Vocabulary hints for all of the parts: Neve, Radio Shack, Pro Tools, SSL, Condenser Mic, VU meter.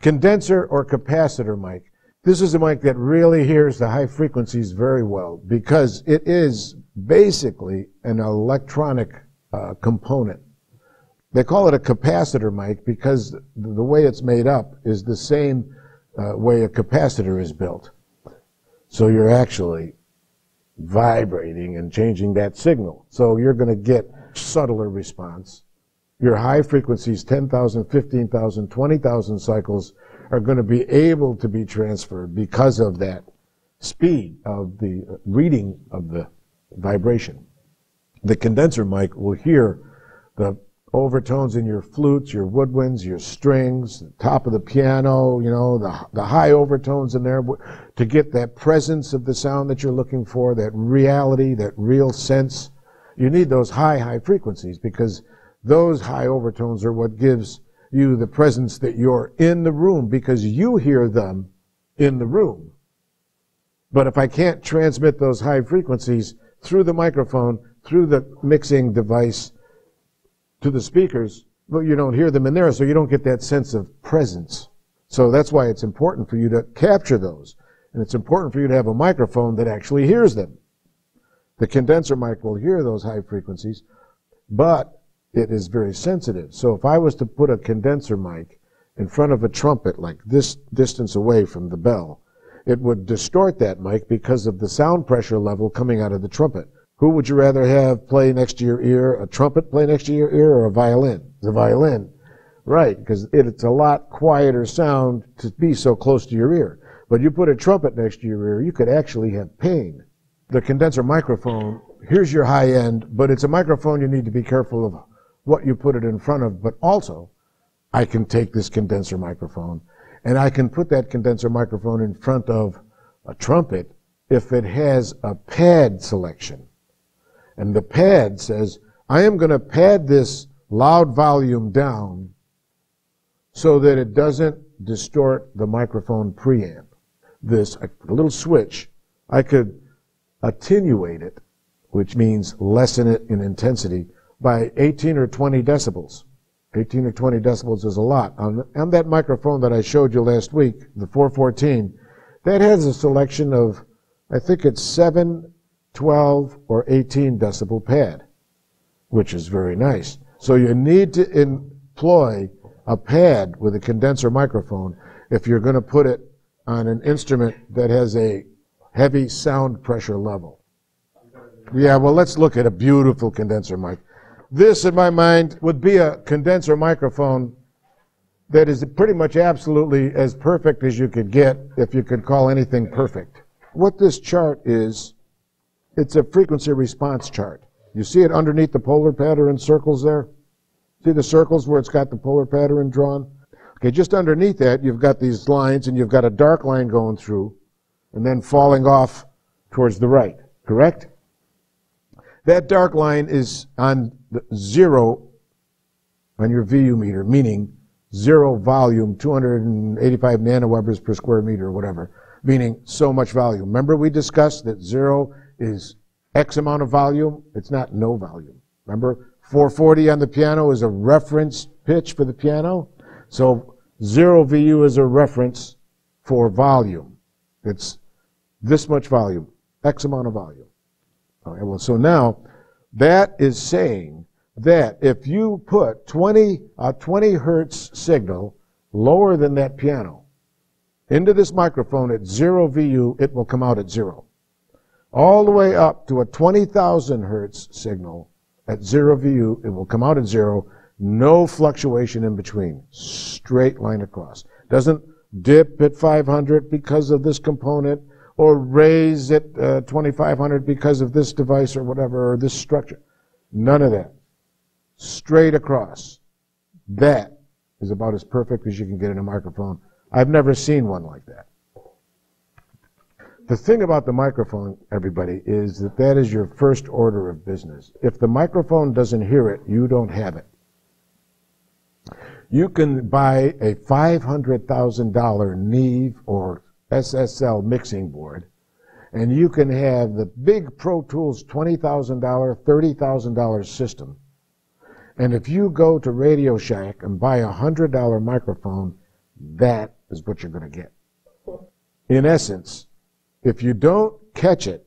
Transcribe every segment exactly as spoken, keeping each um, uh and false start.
Condenser or capacitor mic. This is a mic that really hears the high frequencies very well because it is basically an electronic uh, component. They call it a capacitor mic because the way it's made up is the same uh, way a capacitor is built. So you're actually vibrating and changing that signal. So you're going to get subtler response. Your high frequencies, ten thousand, fifteen thousand, twenty thousand cycles, are going to be able to be transferred because of that speed of the reading of the vibration. The condenser mic will hear the overtones in your flutes, your woodwinds, your strings, the top of the piano, you know, the, the high overtones in there to get that presence of the sound that you're looking for, that reality, that real sense. You need those high, high frequencies because those high overtones are what gives you the presence that you're in the room because you hear them in the room. But if I can't transmit those high frequencies through the microphone, through the mixing device to the speakers, well, you don't hear them in there, so you don't get that sense of presence. So that's why it's important for you to capture those. And it's important for you to have a microphone that actually hears them. The condenser mic will hear those high frequencies, but it is very sensitive. So if I was to put a condenser mic in front of a trumpet like this distance away from the bell, it would distort that mic because of the sound pressure level coming out of the trumpet. Who would you rather have play next to your ear? A trumpet play next to your ear or a violin? The violin. Right, because it, it's a lot quieter sound to be so close to your ear. But you put a trumpet next to your ear, you could actually have pain. The condenser microphone, here's your high end, but it's a microphone you need to be careful of what you put it in front of, but also I can take this condenser microphone and I can put that condenser microphone in front of a trumpet if it has a pad selection. And the pad says, I am going to pad this loud volume down so that it doesn't distort the microphone preamp. This I put a little switch, I could attenuate it, which means lessen it in intensity, by eighteen or twenty decibels. eighteen or twenty decibels is a lot. On, on that microphone that I showed you last week, the four fourteen, that has a selection of, I think it's seven, twelve, or eighteen decibel pad, which is very nice. So you need to employ a pad with a condenser microphone if you're going to put it on an instrument that has a heavy sound pressure level. Yeah, well, let's look at a beautiful condenser mic. This, in my mind, would be a condenser microphone that is pretty much absolutely as perfect as you could get, if you could call anything perfect. What this chart is, it's a frequency response chart. You see it underneath the polar pattern circles there? See the circles where it's got the polar pattern drawn? Okay, just underneath that, you've got these lines, and you've got a dark line going through, and then falling off towards the right, correct? That dark line is on the zero on your V U meter, meaning zero volume, two hundred eighty-five nanowebers per square meter or whatever, meaning so much volume. Remember we discussed that zero is X amount of volume? It's not no volume. Remember, four forty on the piano is a reference pitch for the piano. So zero V U is a reference for volume. It's this much volume, X amount of volume. Okay, well, so now that is saying that if you put twenty, a twenty hertz signal lower than that piano into this microphone at zero V U, it will come out at zero. All the way up to a twenty thousand hertz signal at zero V U, it will come out at zero. No fluctuation in between. Straight line across. Doesn't dip at five hundred because of this component, or raise it uh, twenty-five hundred because of this device or whatever, or this structure. None of that. Straight across. That is about as perfect as you can get in a microphone. I've never seen one like that. The thing about the microphone, everybody, is that that is your first order of business. If the microphone doesn't hear it, you don't have it. You can buy a five hundred thousand dollar Neve or S S L mixing board, and you can have the big Pro Tools twenty thousand dollar, thirty thousand dollar system. And if you go to Radio Shack and buy a one hundred dollar microphone, that is what you're going to get. In essence, if you don't catch it,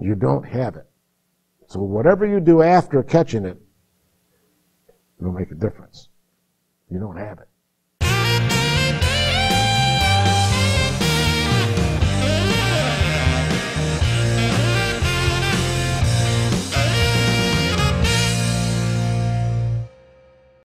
you don't have it. So whatever you do after catching it, it'll make a difference. You don't have it.